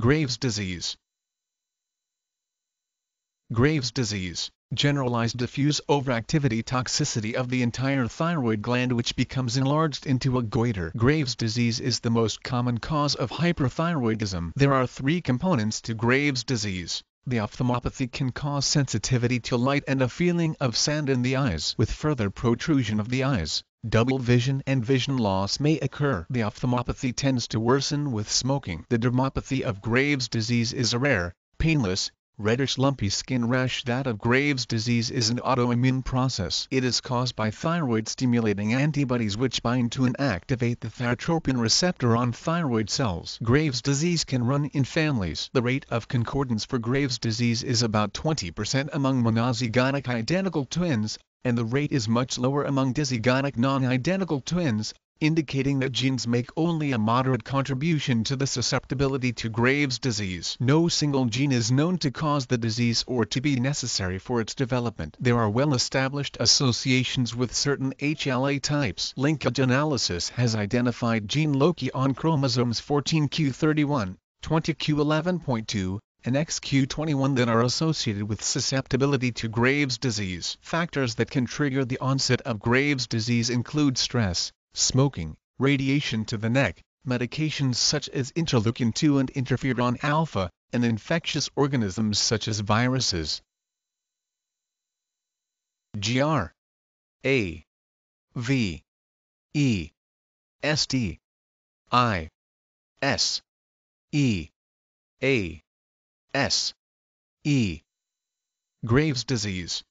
Graves' disease. Graves' disease, generalized diffuse overactivity toxicity of the entire thyroid gland which becomes enlarged into a goiter. Graves' disease is the most common cause of hyperthyroidism. There are three components to Graves' disease. The ophthalmopathy can cause sensitivity to light and a feeling of sand in the eyes, with further protrusion of the eyes. Double vision and vision loss may occur. The ophthalmopathy tends to worsen with smoking. The dermopathy of Graves' disease is a rare, painless, reddish lumpy skin rash. That of Graves' disease is an autoimmune process. It is caused by thyroid-stimulating antibodies which bind to and activate the thyrotropin receptor on thyroid cells. Graves' disease can run in families. The rate of concordance for Graves' disease is about 20% among monozygotic identical twins, and the rate is much lower among dizygotic non-identical twins, indicating that genes make only a moderate contribution to the susceptibility to Graves' disease. No single gene is known to cause the disease or to be necessary for its development. There are well-established associations with certain HLA types. Linkage analysis has identified gene loci on chromosomes 14q31, 20q11.2, and XQ21 that are associated with susceptibility to Graves' disease. Factors that can trigger the onset of Graves' disease include stress, smoking, radiation to the neck, medications such as interleukin-2 and interferon-alpha, and infectious organisms such as viruses. Graves' disease.